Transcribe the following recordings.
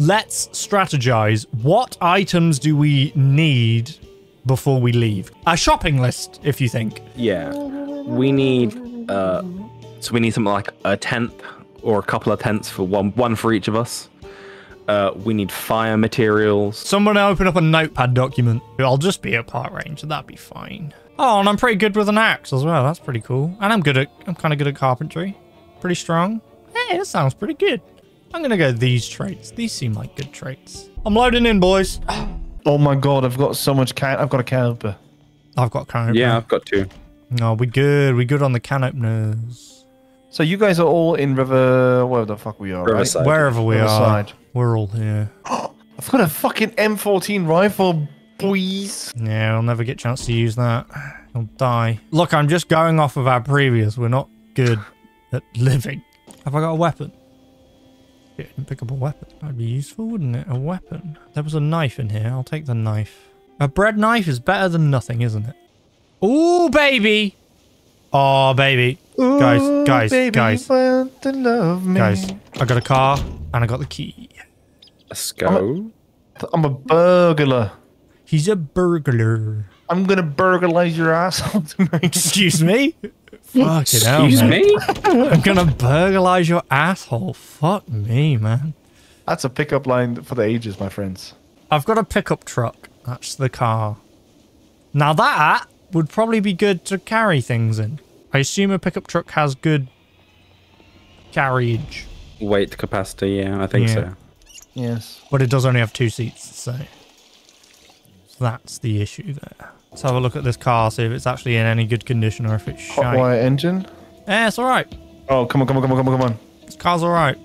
Let's strategize. What items do we need before we leave? A shopping list, if you think. Yeah. We need, we need something like a tent or a couple of tents for one for each of us. We need fire materials. Someone open up a notepad document. I'll just be at part range, so that'd be fine. Oh, and I'm pretty good with an axe as well. That's pretty cool. And I'm kind of good at carpentry. Pretty strong. Hey, that sounds pretty good. I'm gonna go these traits. These seem like good traits. I'm loading in, boys. Oh my god, I've got so much can. I've got a can opener. I've got a can opener. Yeah, I've got two. No, we good. We good on the can openers. So you guys are all in River. Where the fuck we are? Riverside. Right? Wherever we Riverside. Are. We're all here. I've got a fucking M14 rifle, boys. Yeah, I'll never get a chance to use that. I'll die. Look, I'm just going off of our previous. We're not good at living. Have I got a weapon? Yeah, I didn't pick up a weapon. That'd be useful, wouldn't it? A weapon. There was a knife in here. I'll take the knife. A bread knife is better than nothing, isn't it? Ooh, baby. Oh, baby. Ooh, guys. To love me. Guys, I got a car and I got the key. Let's go. I'm a burglar. He's a burglar. I'm going to burglarize your asshole tonight. Excuse me? Fucking hell, excuse me? I'm going to burglarize your asshole. Fuck me, man. That's a pickup line for the ages, my friends. I've got a pickup truck. That's the car. Now that would probably be good to carry things in. I assume a pickup truck has good carriage. Weight capacity, yeah, I think so. Yes. But it does only have 2 seats, so... That's the issue there. Let's have a look at this car, see if it's actually in any good condition or if it's shite. Hot wire engine? Yeah, it's all right. Oh, come on. This car's all right.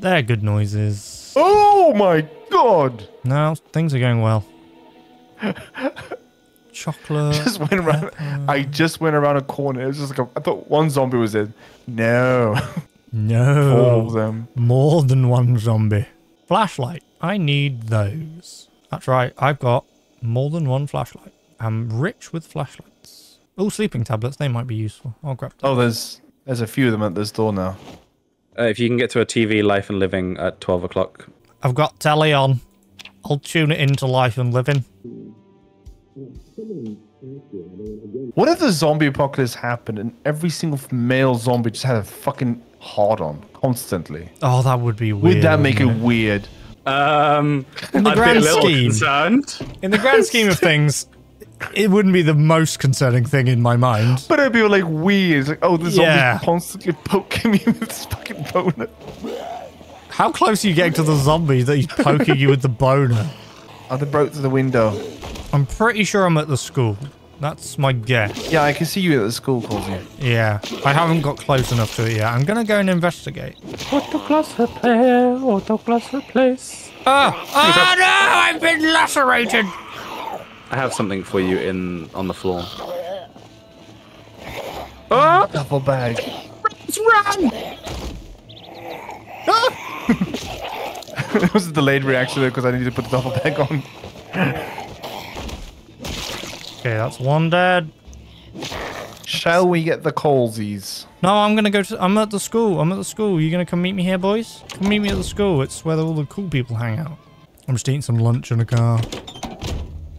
They're good noises. Oh my god! No, things are going well. Chocolate. Just went around, I just went around a corner. It was just like, I thought one zombie was in. No. No. All of them. More than one zombie. Flashlight. I need those. That's right. I've got more than one flashlight. I'm rich with flashlights. Oh, sleeping tablets. They might be useful. I'll grab those. Oh, there's a few of them at this door now. If you can get to a TV, Life and Living at 12 o'clock. I've got telly on. I'll tune it into Life and Living. What if the zombie apocalypse happened and every single male zombie just had a fucking hard on constantly? Oh, that would be weird. Would that make it weird? In the grand scheme, of things, it wouldn't be the most concerning thing in my mind. But it'd be like weird, like, oh, the zombie's constantly poking me with this fucking boner. How close are you getting to the zombie that he's poking you with the boner? Oh, they broke through the window. I'm pretty sure I'm at the school. That's my guess. Yeah, I can see you at the school, Corsy. Yeah, I haven't got close enough to it yet. I'm gonna go and investigate. What the place? Oh no! I've been lacerated. I have something for you on the floor. Oh! Duffel bag. Run! Ah! It was a delayed reaction there because I needed to put the duffel bag on. Okay, that's one dead. Shall we get the Colesies? No, I'm gonna go to. I'm at the school. You gonna come meet me here, boys? Come meet me at the school. It's where all the cool people hang out. I'm just eating some lunch in a car.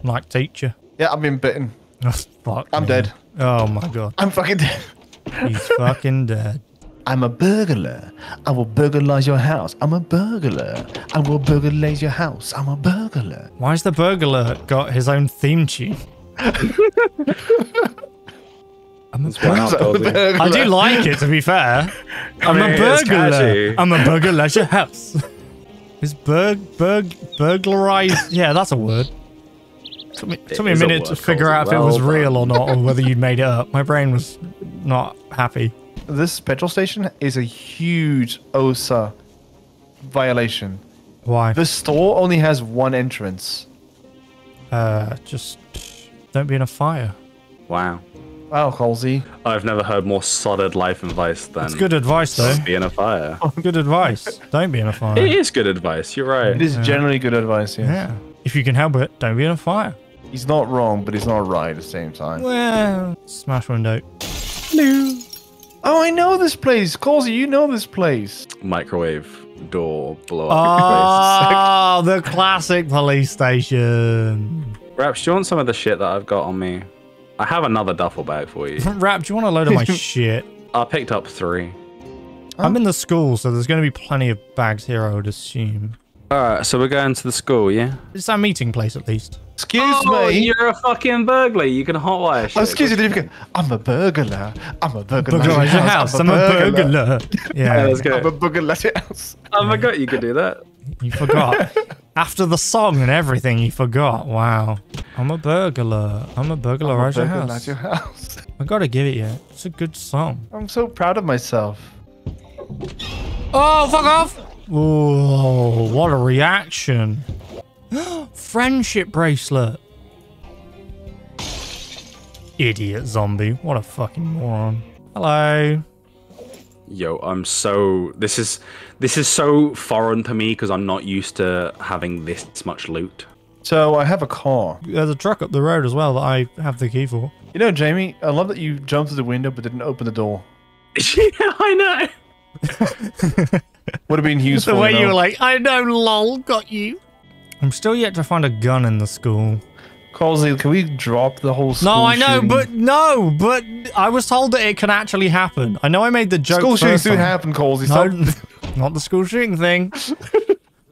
Like teacher. Yeah, I've been bitten. Oh, fuck. I'm dead. Oh my god. I'm fucking dead. He's fucking dead. I'm a burglar. I will burglarize your house. I'm a burglar. I will burglarize your house. I'm a burglar. Why's the burglar got his own theme tune? I'm a burglar. I do like it, to be fair. I'm a burglar. I'm a burglar. Your house is burglarized. Yeah, that's a word. Took me a minute to figure out if it was real or not, or whether you'd made it up. My brain was not happy. This petrol station is a huge OSA violation. Why? The store only has one entrance. Just. Don't be in a fire. Wow. Wow, Colesy. I've never heard more solid life advice than... It's good advice, though. Just be in a fire. Good advice. Don't be in a fire. It is good advice. You're right. It is generally good advice, yes. Yeah. If you can help it, don't be in a fire. He's not wrong, but he's not right at the same time. Well, smash window. Hello. Oh, I know this place. Colesy, you know this place. Microwave. door blow up. Oh, the classic police station. Raps, do you want some of the shit that I've got on me? I have another duffel bag for you. Rap, do you want a load of my shit? I picked up 3. I'm in the school, so there's going to be plenty of bags here, I would assume. Alright, so we're going to the school, yeah? It's our meeting place, at least. Excuse me! You're a fucking burglar, you can hotwire shit. Excuse me, I'm a burglar. I'm a burglar. Burglarize your house, I'm a burglar. Yeah, let's go. I'm a burglar at your house. I forgot you could do that. You forgot. After the song and everything, you forgot. Wow. I'm a burglar. I'm a burglar at your house. At your house. I gotta give it you. It's a good song. I'm so proud of myself. Oh, fuck off! Oh, what a reaction. Friendship bracelet. Idiot zombie. What a fucking moron. Hello. Yo, I'm so... This is so foreign to me because I'm not used to having this much loot. So I have a car. There's a truck up the road as well that I have the key for. You know, Jamie, I love that you jumped through the window but didn't open the door. Yeah, I know. Would have been useful. The way you were like, I know, lol, got you. I'm still yet to find a gun in the school. Colesy, can we drop the whole school? No, I know, shooting? But no, but I was told that it can actually happen. I know I made the joke. School shootings do happen, Colesy. No, not the school shooting thing.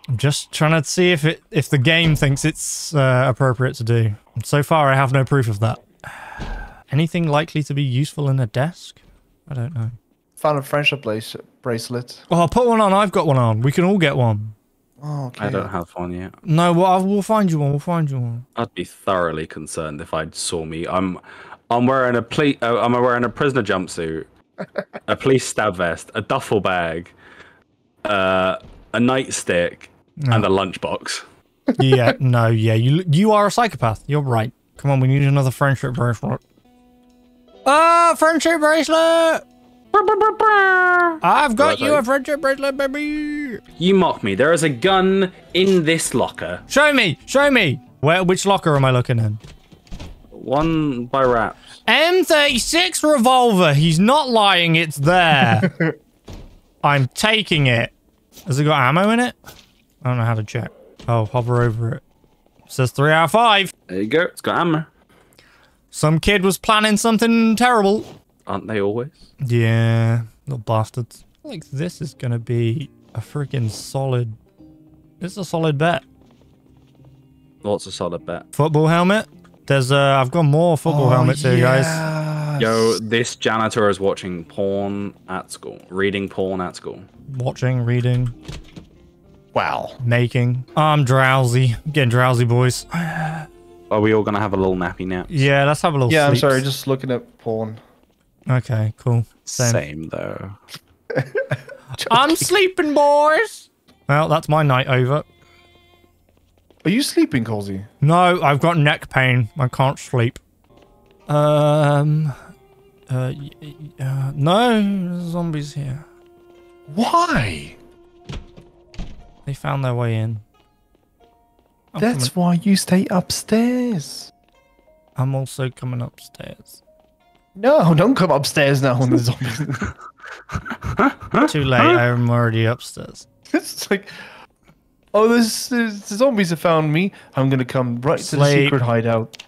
I'm just trying to see if the game thinks it's appropriate to do. So far, I have no proof of that. Anything likely to be useful in a desk? I don't know. Found a friendship bracelet. Oh, I'll put one on. I've got one on. We can all get one. Oh, okay. I don't have one yet. No, well, we'll find you one. We'll find you one. I'd be thoroughly concerned if I saw me. I'm wearing a prisoner jumpsuit, a police stab vest, a duffel bag, a nightstick, and a lunchbox. Yeah, no, yeah, you are a psychopath. You're right. Come on, we need another friendship bracelet. Friendship bracelet. I've got you a friendship bracelet, baby. You mock me. There is a gun in this locker. Show me. Show me. Which locker am I looking in? One by Raps. M36 revolver. He's not lying. It's there. I'm taking it. Has it got ammo in it? I don't know how to check. Oh, hover over it. It says 3 out of 5. There you go. It's got ammo. Some kid was planning something terrible. Aren't they always? Yeah, little bastards. I think this is gonna be a freaking solid. This is a solid bet. Lots of solid bet. Football helmet. There's I've got more football helmets here, guys. Yo, this janitor is watching porn at school. Reading porn at school. Watching, reading. Wow. Making. I'm drowsy. I'm getting drowsy, boys. Are we all gonna have a little nappy nap? Yeah, let's have a little. Yeah, sleep. I'm sorry. Just looking at porn. Okay, cool. Same though. I'm sleeping, boys. Well, that's my night over. Are you sleeping, Colesy? No, I've got neck pain. I can't sleep. No, zombies here. Why? They found their way in. That's why you stay upstairs. I'm also coming upstairs. No, don't come upstairs now when the zombies. Too late, I'm already upstairs. It's like, oh, the zombies have found me. I'm going to come right to the secret hideout.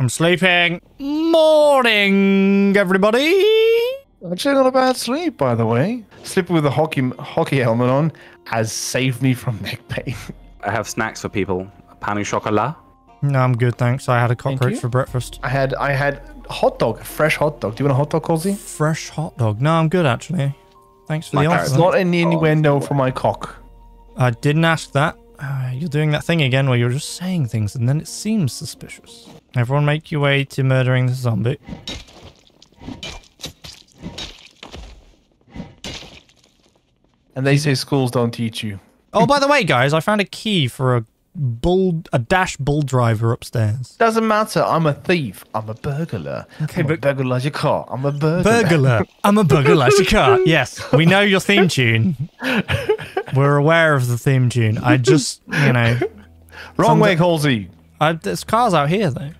I'm sleeping. Morning, everybody. Actually, not a bad sleep, by the way. Sleeping with a hockey helmet on has saved me from neck pain. I have snacks for people. Pan au chocolat. No, I'm good, thanks. I had a cockroach for breakfast. I had hot dog, fresh hot dog. Do you want a hot dog, Colesy? Fresh hot dog. No, I'm good, actually. Thanks for the offer. It's not an innuendo for my cock. I didn't ask that. You're doing that thing again where you're just saying things and then it seems suspicious. Everyone make your way to murdering the zombie. And they say schools don't teach you. Oh, by the way, guys, I found a key for a dash bull driver upstairs. Doesn't matter. I'm a thief. I'm a burglar. Okay, I'm a burglar your car. I'm a burglar. Burglar. I'm a burglar your car. Yes, we know your theme tune. We're aware of the theme tune. I just, you know, wrong way, Colesy. There's cars out here though.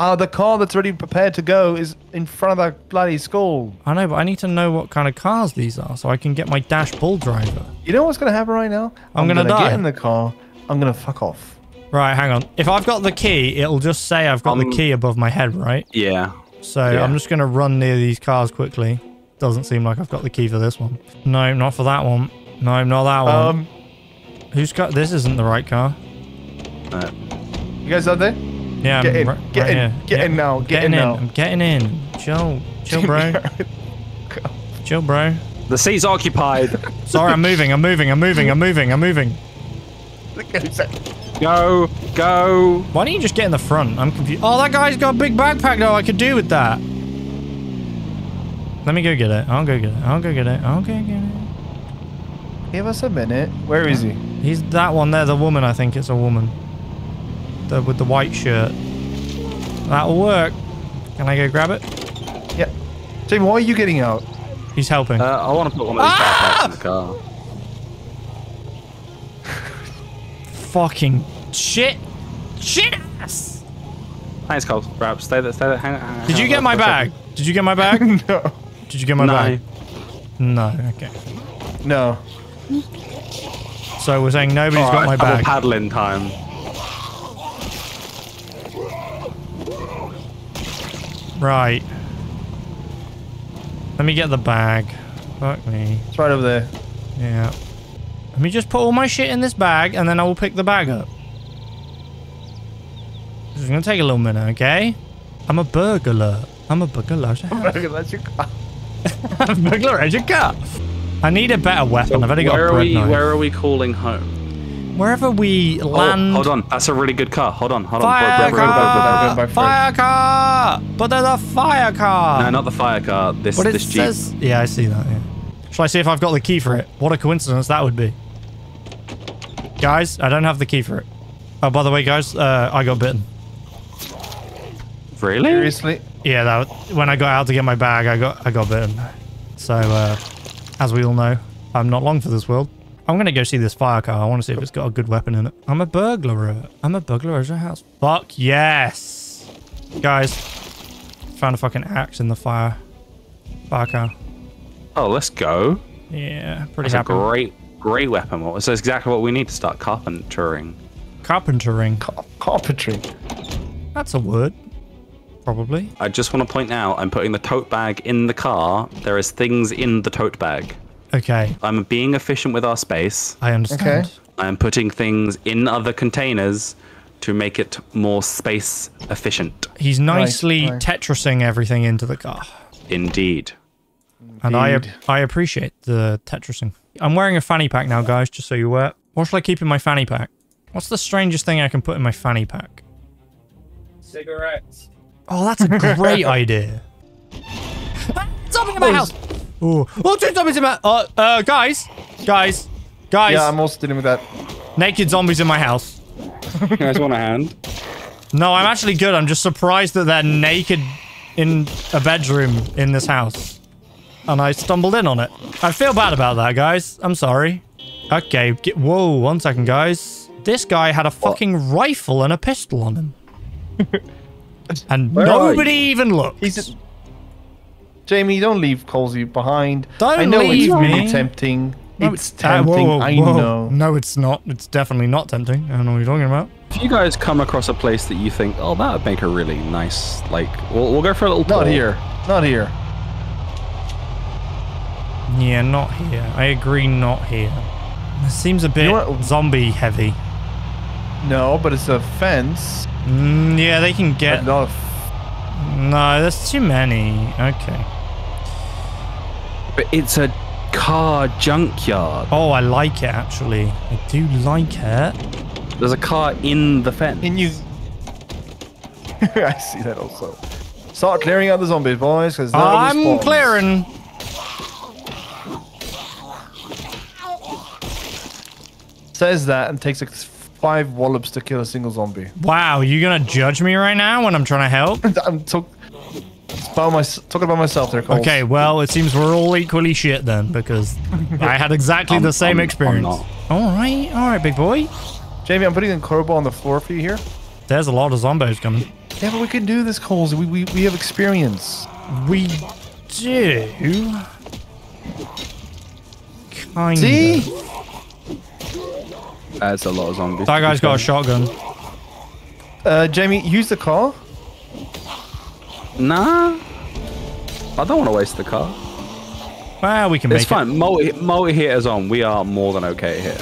The car that's ready prepared to go is in front of that bloody school. I know, but I need to know what kind of cars these are so I can get my dash bull driver. You know what's going to happen right now? I'm going to die. Get in the car. I'm going to fuck off. Right, hang on. If I've got the key, it'll just say I've got the key above my head, right? Yeah. So I'm just going to run near these cars quickly. Doesn't seem like I've got the key for this one. No, not for that one. No, not that one. Who's got... This isn't the right car. You guys out there? Yeah, get in. Get in now. I'm getting in. Chill. Chill, bro. Chill, bro. The seat's occupied. Sorry, I'm moving. Go. Go. Why don't you just get in the front? I'm confused. Oh, that guy's got a big backpack though. I could do with that. Let me go get it. I'll go get it. Give us a minute. Where is he? He's that one there. The woman. I think it's a woman. With the white shirt. That'll work. Can I go grab it? Yeah. Jim, why are you getting out? He's helping. I want to put one of these backpacks in the car. Fucking shit. Shit ass. Thanks, Cole. Grab. Stay there. Hang on. Did you get my bag? Did you get my bag? No. Did you get my bag? No. Okay. No. So we're saying nobody's got my bag. Paddling time. Right. Let me get the bag. Fuck me. It's right over there. Yeah. Let me just put all my shit in this bag and then I will pick the bag up. This is going to take a little minute, okay? I'm a burglar. I'm a burglar at your car. I need a better weapon. So I've only got a bread knife. Where are we calling home? Wherever we land... Oh, hold on. That's a really good car. Hold on. Fire car! But there's a fire car! No, not the fire car. This Jeep. Yeah, I see that, yeah. Shall I see if I've got the key for it? What a coincidence that would be. Guys, I don't have the key for it. Oh, by the way, guys, I got bitten. Really? Seriously? Yeah, when I got out to get my bag, I got bitten. So, as we all know, I'm not long for this world. I'm going to go see this fire car. I want to see if it's got a good weapon in it. I'm a burglar at your house. Fuck yes. Guys, found a fucking axe in the fire car. Oh, let's go. Yeah, pretty happy. That's a great weapon. So it's exactly what we need to start carpentering. Carpentering. That's a word. Probably. I just want to point out, I'm putting the tote bag in the car. There is things in the tote bag. Okay. I'm being efficient with our space. I understand. Okay. I'm putting things in other containers to make it more space efficient. He's nicely Tetrising everything into the car. Indeed. And I appreciate the Tetrising. I'm wearing a fanny pack now, guys, just so you're aware. What shall I keep in my fanny pack? What's the strangest thing I can put in my fanny pack? Cigarettes. Oh, that's a great idea. Something in my house! Ooh. Guys. Yeah, I'm also dealing with that. Naked zombies in my house. You guys want a hand? No, I'm actually good. I'm just surprised that they're naked in a bedroom in this house. And I stumbled in on it. I feel bad about that, guys. I'm sorry. Okay. Whoa, one second, guys. This guy had a fucking rifle and a pistol on him. And nobody even looked. Jamie, don't leave Colesy behind. I know it's really tempting. No, it's tempting. Whoa. I know. No, it's not. It's definitely not tempting. I don't know what you're talking about. If you guys come across a place that you think, oh, that would make a really nice, like, we'll go for a little tour. Not here. Yeah, not here. I agree, not here. This seems a bit zombie heavy. No, but it's a fence. Yeah, they can get... No, there's too many. Okay. But it's a car junkyard. Oh, I like it, actually. I do like it. There's a car in the fence. I see that also. Start clearing out the zombies, boys, because I'm clearing. Says that and takes 5 wallops to kill a single zombie. Wow, you gonna judge me right now when I'm trying to help? I'm talking about myself there, Cole. Okay, well, it seems we're all equally shit then, because I had exactly the same experience. All right, big boy. Jamie, I'm putting a crowbar on the floor for you here. There's a lot of zombies coming. Yeah, but we can do this, Colesy. We have experience. We do. Kind of. See? That's a lot of zombies. That guy's got a shotgun. Jamie, use the car. Nah. I don't want to waste the car. Well, we can make it. It's fine. Multi-hitters on. We are more than okay here.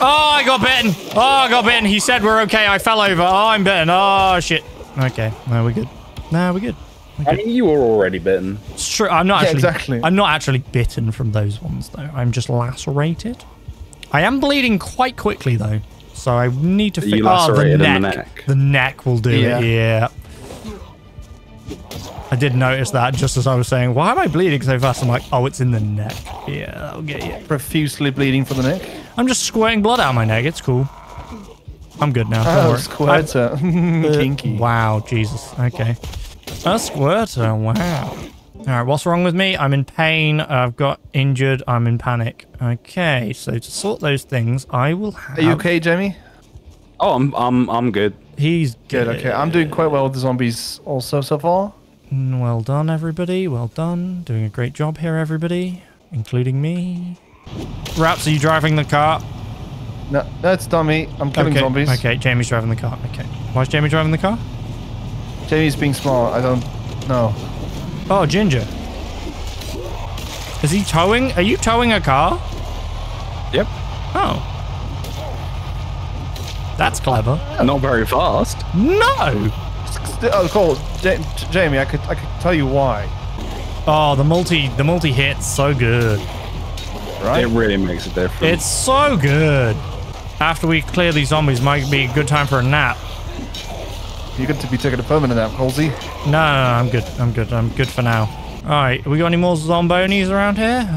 Oh, I got bitten. Oh, I got bitten. He said we're okay. I fell over. Oh, I'm bitten. Oh, shit. Okay. No, we're good. No, we're good. I mean, you were already bitten. It's true. I'm not actually. Exactly. I'm not actually bitten from those ones, though. I'm just lacerated. I am bleeding quite quickly, though. So I need to fix the neck. The neck will do it. Yeah. I did notice that just as I was saying, why am I bleeding so fast? I'm like, oh, it's in the neck. Yeah, that'll get you. Profusely bleeding from the neck. I'm just squirting blood out of my neck. It's cool. I'm good now. Oh, squirter. Kinky. Wow, Jesus. Okay. A squirter. Wow. All right, what's wrong with me? I'm in pain. I've got injured. I'm in panic. Okay, so to sort those things, I will have... Are you okay, Jamie? Oh, I'm good. He's good. Okay, I'm doing quite well with the zombies also so far. Well done, everybody. Well done. Doing a great job here, everybody, including me. Raps, are you driving the car? No, that's dummy. I'm killing zombies. Okay, Jamie's driving the car. Okay. Why is Jamie driving the car? Jamie's being smart. I don't know. Oh, Ginger. Is he towing? Are you towing a car? Yep. Oh. That's clever. Not very fast. No! Oh, cool. Jamie, I could tell you why. Oh, the multi hit's so good. Right? It really makes a difference. It's so good. After we clear these zombies, might be a good time for a nap. You're good to be taking a permanent nap, Colesy. No, no, I'm good. I'm good. I'm good for now. All right, we got any more zombonis around here? I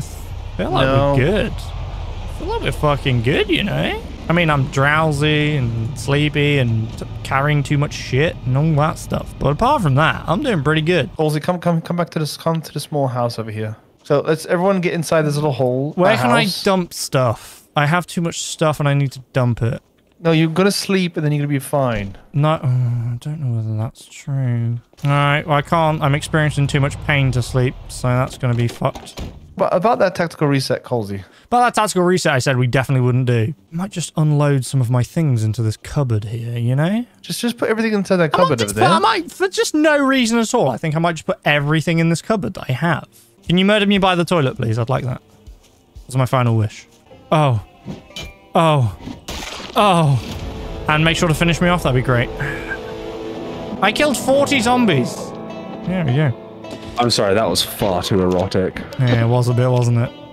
feel like we're good. I feel like we're fucking good, you know. I mean, I'm drowsy and sleepy and carrying too much shit and all that stuff. But apart from that, I'm doing pretty good. Colesy, come back to this, come to the small house over here. So let's everyone get inside this little hole. Where can I dump stuff? I have too much stuff and I need to dump it. No, you're gonna sleep and then you're gonna be fine. No, I don't know whether that's true. All right, well, I can't. I'm experiencing too much pain to sleep, so that's gonna be fucked. But about that tactical reset, Colesy. But that tactical reset I said we definitely wouldn't do. Might just unload some of my things into this cupboard here, you know? Just put everything into that cupboard over there. I might, for just no reason at all. I think I might just put everything in this cupboard that I have. Can you murder me by the toilet, please? I'd like that. That's my final wish. Oh. Oh. Oh. And make sure to finish me off. That'd be great. I killed 40 zombies. There we go. I'm sorry, that was far too erotic. Yeah, it was a bit, wasn't it?